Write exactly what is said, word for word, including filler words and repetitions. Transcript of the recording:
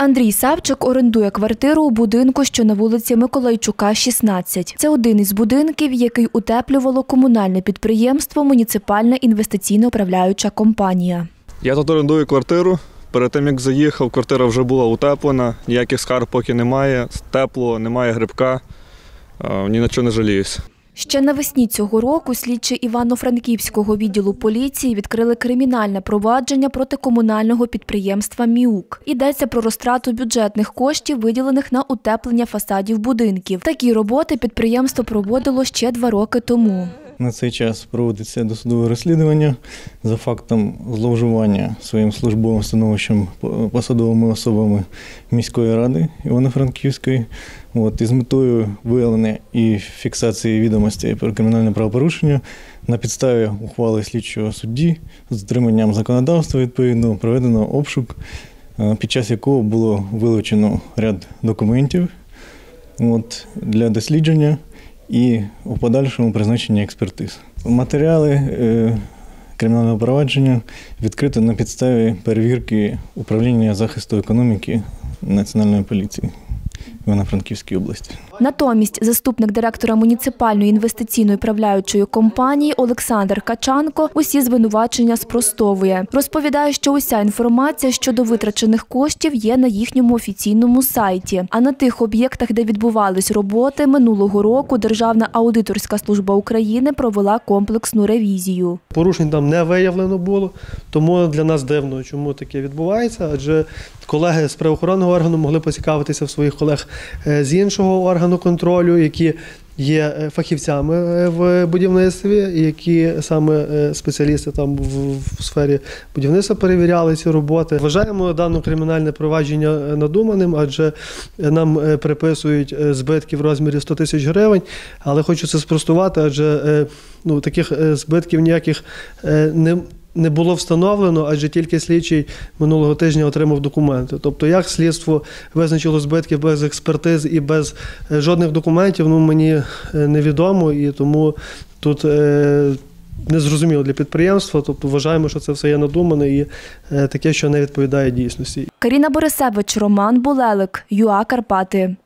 Андрій Савчик орендує квартиру у будинку, що на вулиці Миколайчука, шістнадцять. Це один із будинків, який утеплювало комунальне підприємство «Муніципальна інвестиційна управляюча компанія». Я тут орендую квартиру. Перед тим, як заїхав, квартира вже була утеплена, ніяких скарг поки немає, тепло, немає грибка, ні на що не жаліюсь. Ще навесні цього року слідчі Івано-Франківського відділу поліції відкрили кримінальне провадження проти комунального підприємства «Міук». Йдеться про розтрату бюджетних коштів, виділених на утеплення фасадів будинків. Такі роботи підприємство проводило ще два роки тому. На цей час проводиться досудове розслідування за фактом зловживання своїм службовим становищем посадовими особами міської ради Івано-Франківської. Із метою виявлення і фіксації відомостей про кримінальне правопорушення на підставі ухвали слідчого судді з дотриманням законодавства відповідно проведено обшук, під час якого було вилучено ряд документів для дослідження і у подальшому призначенні експертиз. Матеріали кримінального провадження відкрито на підставі перевірки управління захисту економіки Національної поліції Івано-Франківській області. Натомість заступник директора муніципальної інвестиційної управляючої компанії Олександр Качанко усі звинувачення спростовує. Розповідає, що уся інформація щодо витрачених коштів є на їхньому офіційному сайті. А на тих об'єктах, де відбувались роботи, минулого року Державна аудиторська служба України провела комплексну ревізію. Порушень там не виявлено було, тому для нас дивно, чому таке відбувається, адже колеги з правоохоронного органу могли поцікавитися в своїх колег з іншого органу контролю, які є фахівцями в будівництві, які саме спеціалісти там в сфері будівництва перевіряли ці роботи. Вважаємо дане кримінальне провадження надуманим, адже нам приписують збитки в розмірі сто тисяч гривень, але хочу це спростувати, адже ну, таких збитків ніяких не Не було встановлено, адже тільки слідчий минулого тижня отримав документи. Тобто, як слідство визначило збитки без експертиз і без жодних документів, ну, мені невідомо, і тому тут е, незрозуміло для підприємства. Тобто, вважаємо, що це все є надумане і е, таке, що не відповідає дійсності. Каріна Борисевич, Роман Булелик, Ю А Карпати.